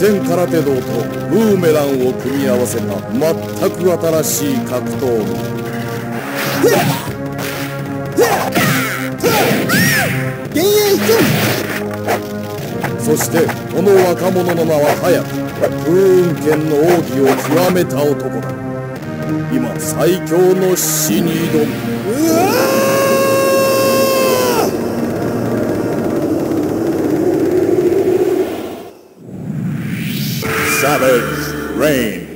戦空手道とブーメランを組み合わせた全く新しい格闘技。そしてこの若者の名は隼人。風雲剣の奥義を極めた男だ。今最強の死に挑む。 Savage Reign.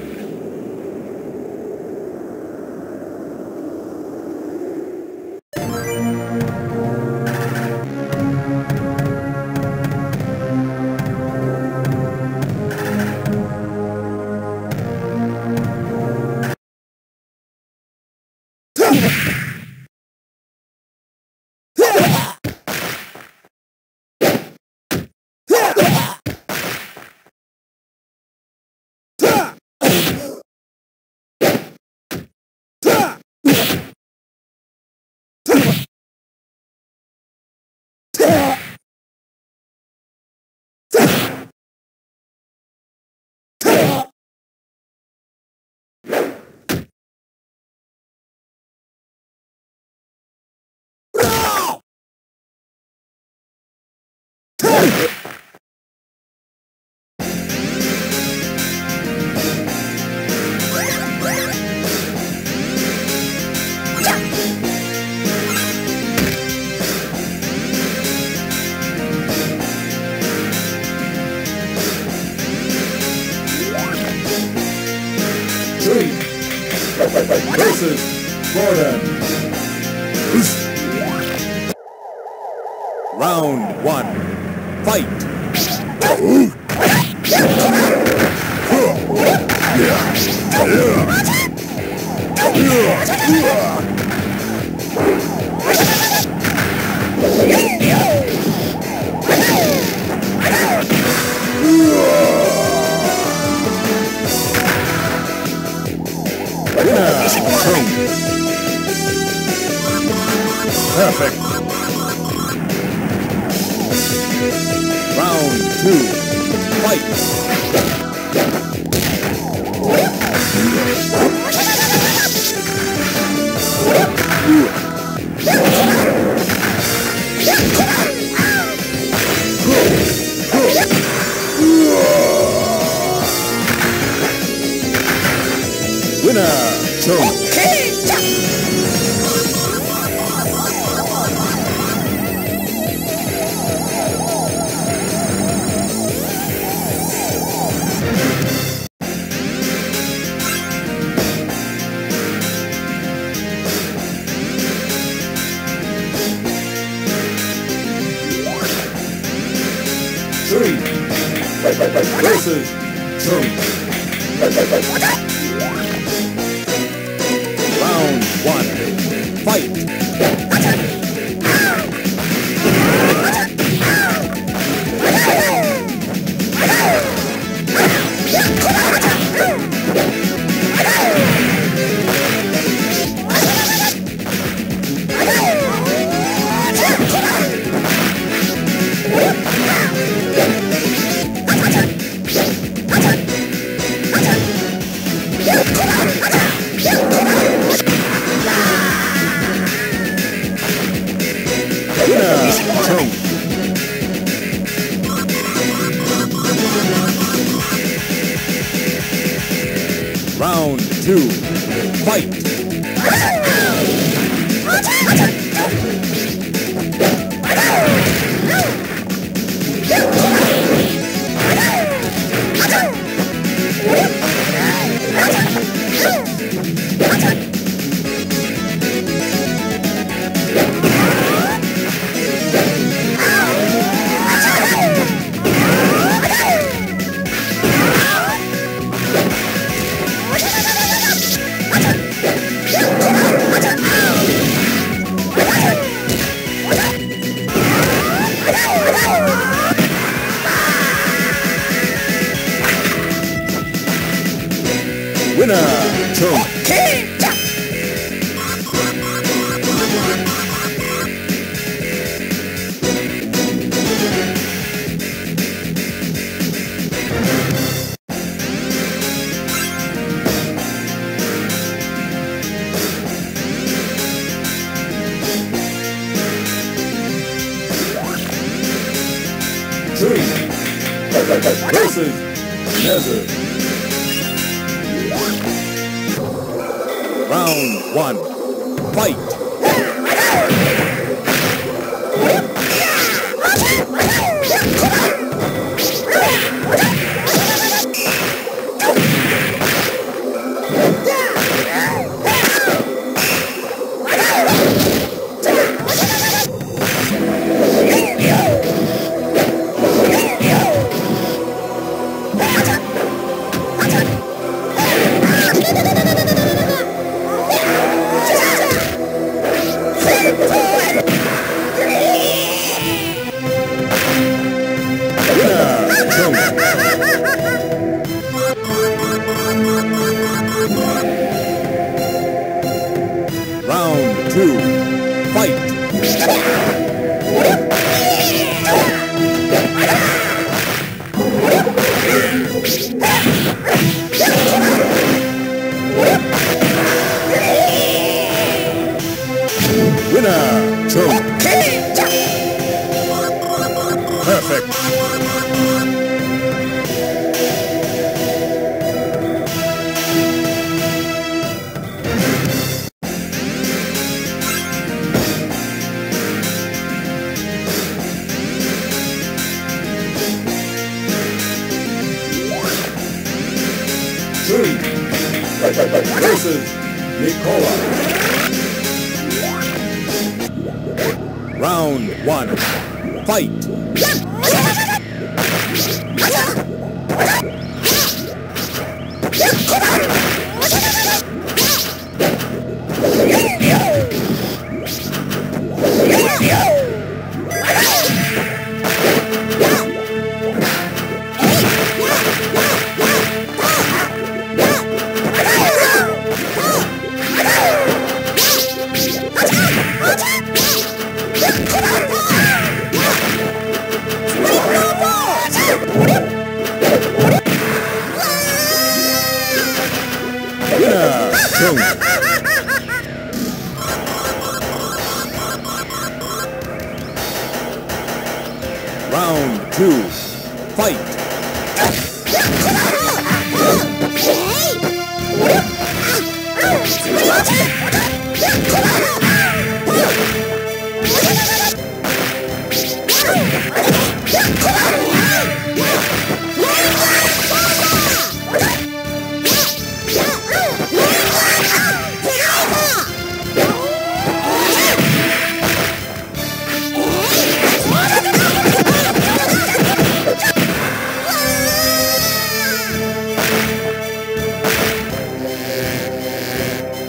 Versus Gordon. Round one. Fight. Perfect. Round two. Fight. Winner. Joker. Versus Joker. Round one. Fight. Round two, fight! Winner, King Leo. Message. Round one. Fight. Versus Nicola. Round one. Fight. Round two, fight!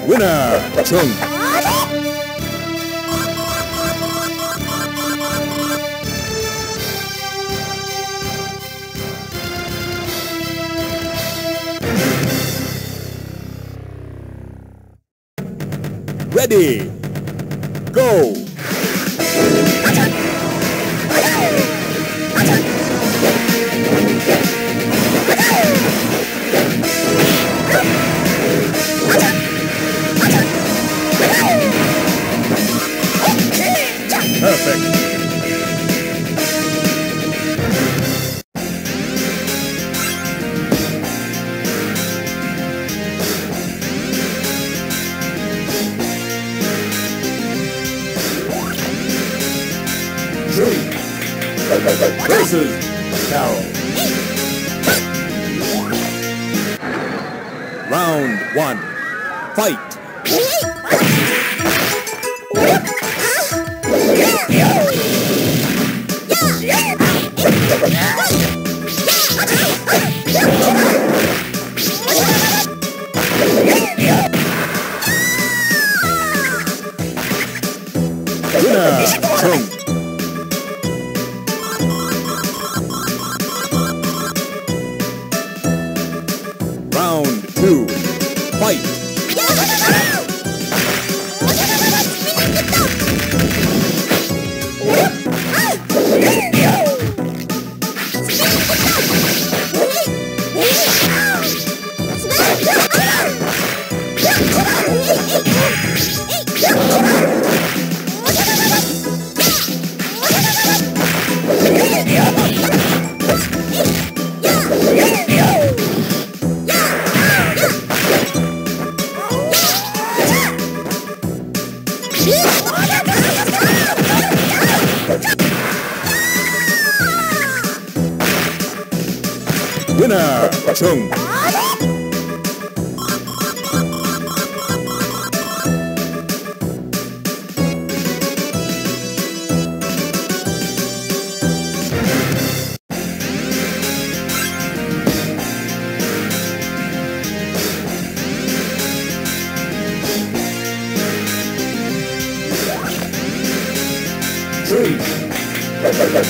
Winner, Chung. Ready, go. Versus Carol. Round one. Fight.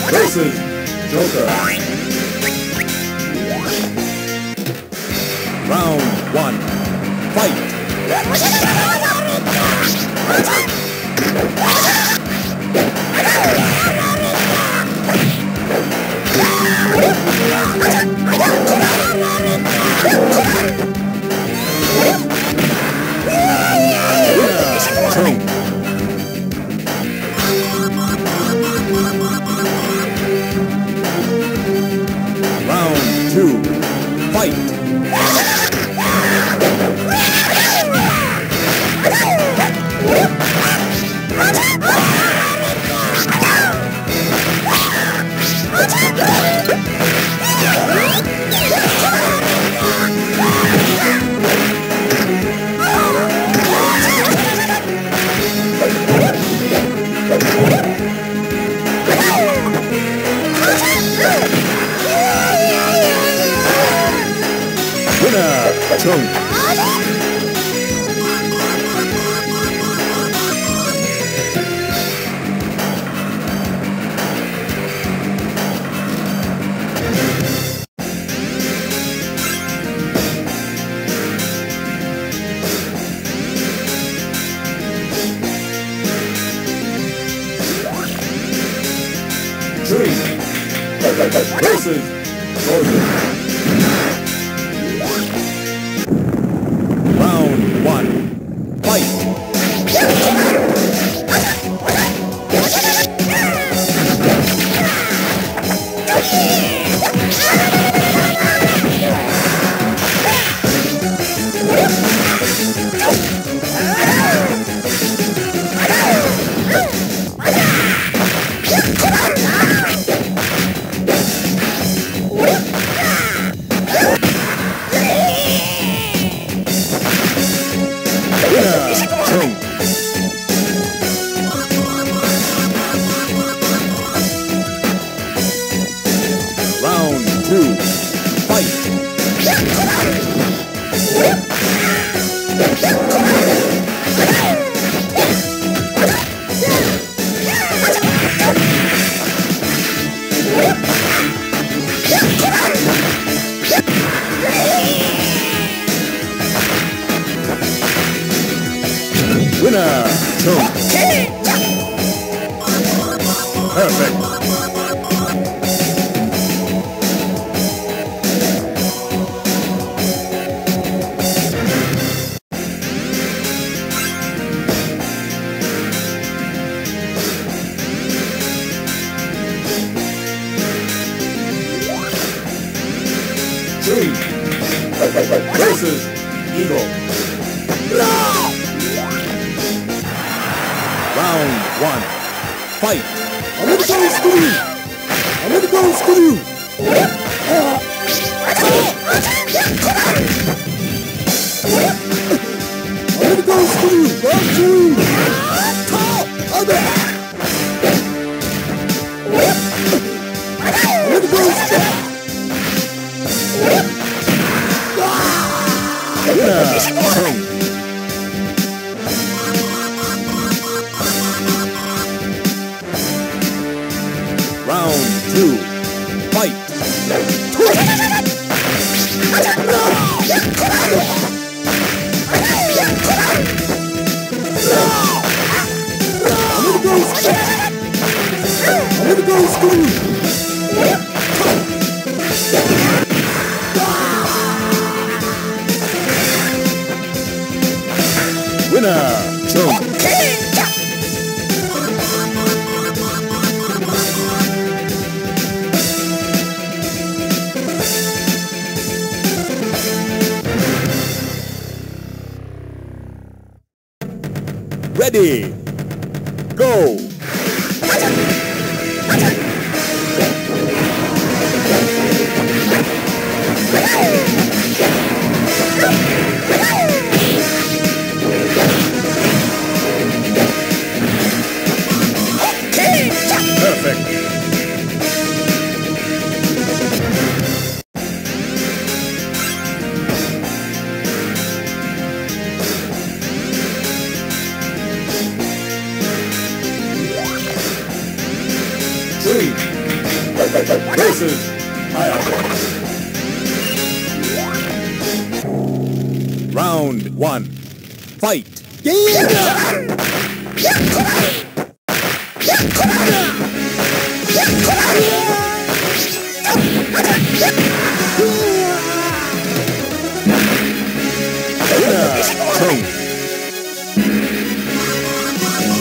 Versus Joker. Round one. Fight. Two. Go! Round one, fight!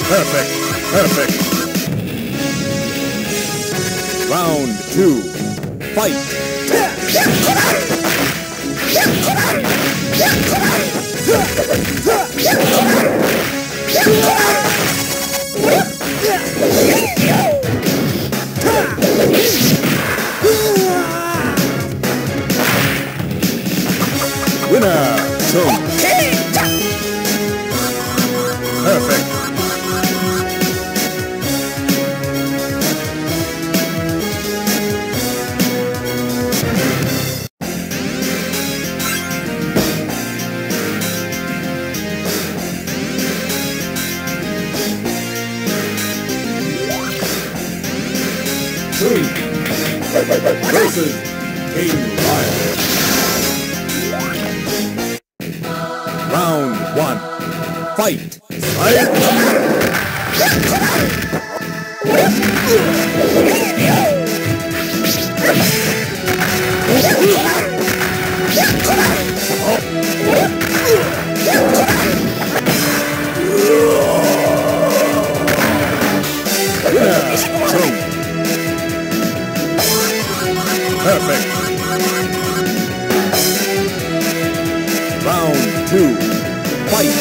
Perfect! Round two, fight! Winner! So perfect. Versus King Leo. Round one, fight! Perfect. Round two, fight!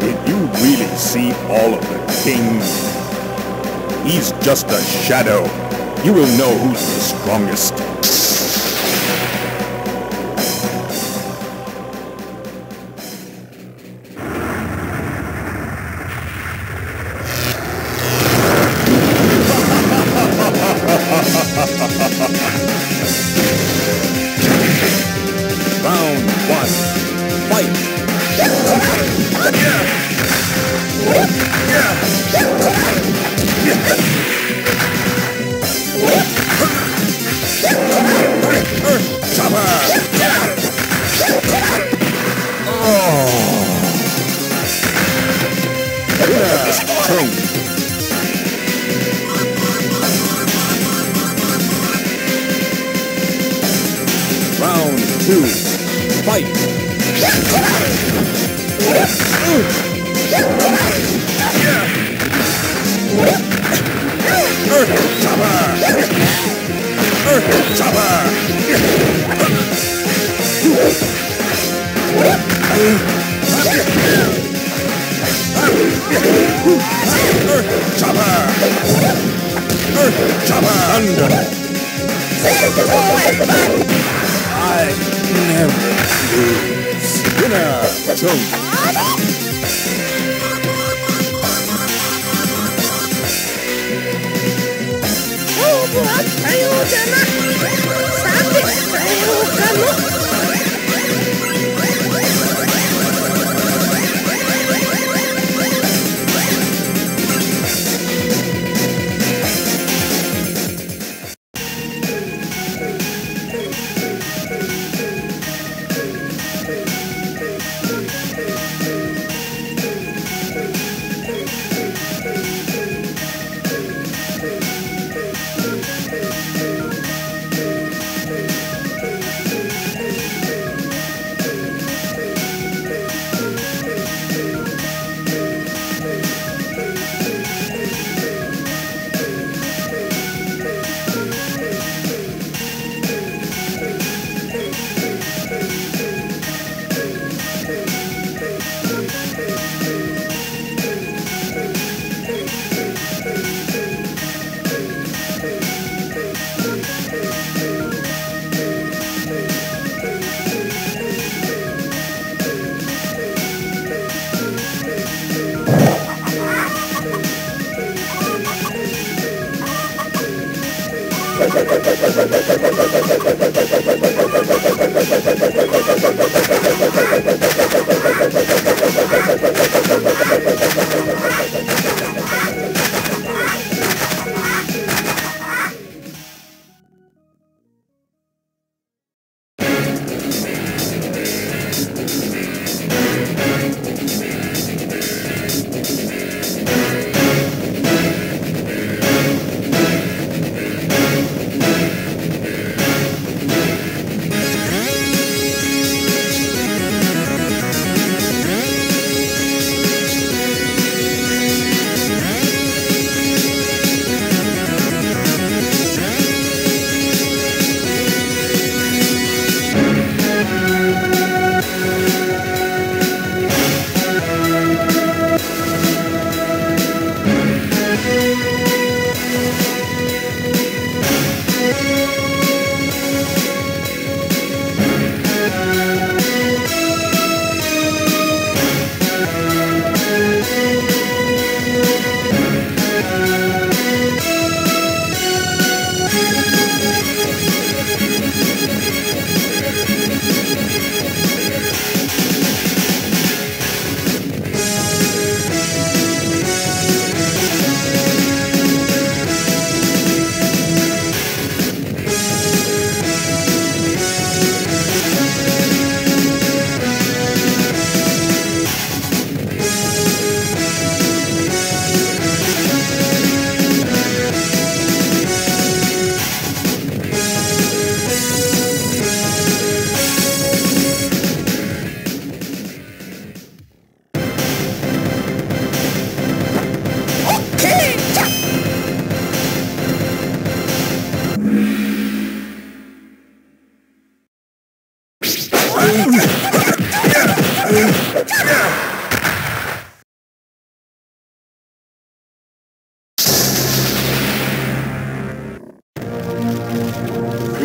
Did you really see all of the kings? He's just a shadow. You will know who's the strongest. Round two, fight! Earth chopper! Earth chopper! Earth chopper! Earth chopper! Thunder! I never lose. Winner!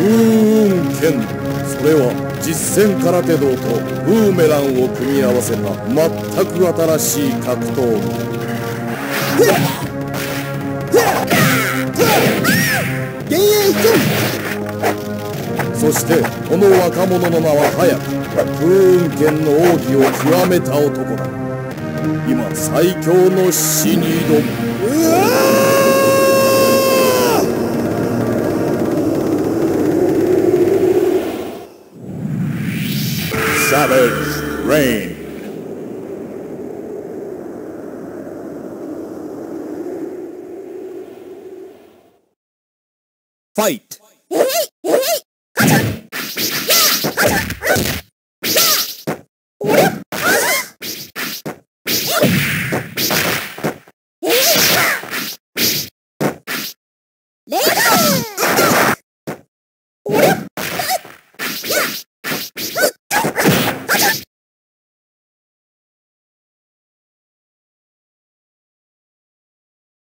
風雲剣。それは実戦空手道とブーメランを組み合わせた全く新しい格闘技。そしてこの若者の名は早く風雲剣の奥義を極めた男だ。今最強の死に挑む。 Savage Reign. Fight.